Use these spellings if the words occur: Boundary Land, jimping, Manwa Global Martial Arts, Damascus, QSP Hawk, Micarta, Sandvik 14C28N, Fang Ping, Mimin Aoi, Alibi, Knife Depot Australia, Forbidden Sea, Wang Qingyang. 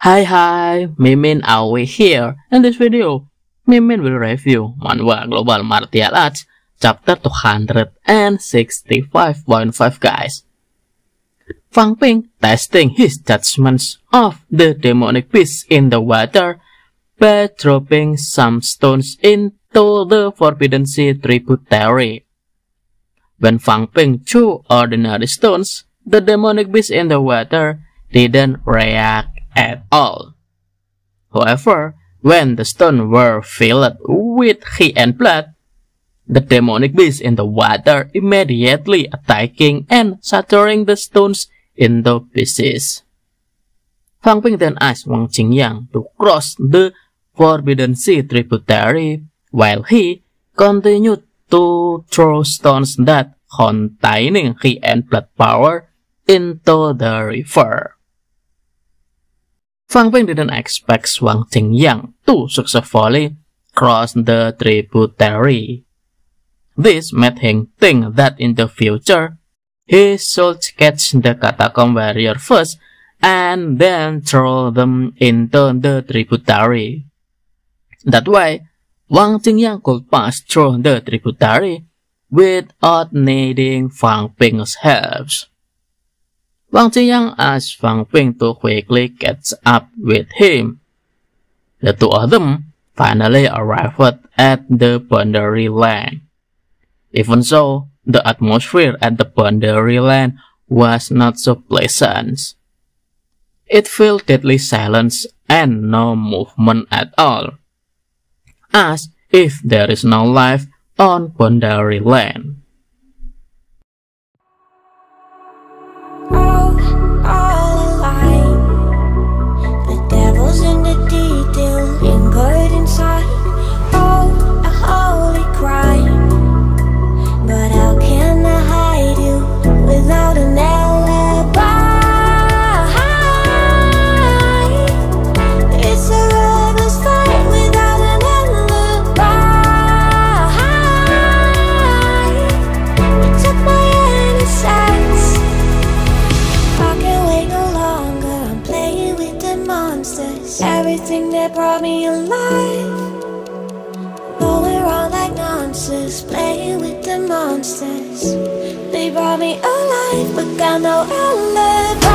Hi, Mimin Aoi here. In this video, Mimin will review Manwa Global Martial Arts Chapter 265.5, guys. Fang Ping testing his judgments of the demonic beast in the water by dropping some stones into the Forbidden Sea tributary. When Fang Ping threw ordinary stones, the demonic beast in the water didn't react at all. However, when the stones were filled with heat and blood, the demonic beast in the water immediately attacking and shattering the stones into pieces. Fang Ping then asked Wang Qingyang to cross the Forbidden Sea tributary while he continued to throw stones that containing heat and blood power into the river. Fang Ping didn't expect Wang Qingyang to successfully cross the tributary. This made him think that in the future, he should catch the catacomb warrior first and then throw them into the tributary. That way, Wang Qingyang could pass through the tributary without needing Fang Ping's help. Wang Qingyang asked Fang Ping to quickly catch up with him. The two of them finally arrived at the Boundary Land. Even so, the atmosphere at the Boundary Land was not so pleasant. It felt deadly silence and no movement at all, as if there is no life on Boundary Land. Monsters, they brought me alive, but got no alibi.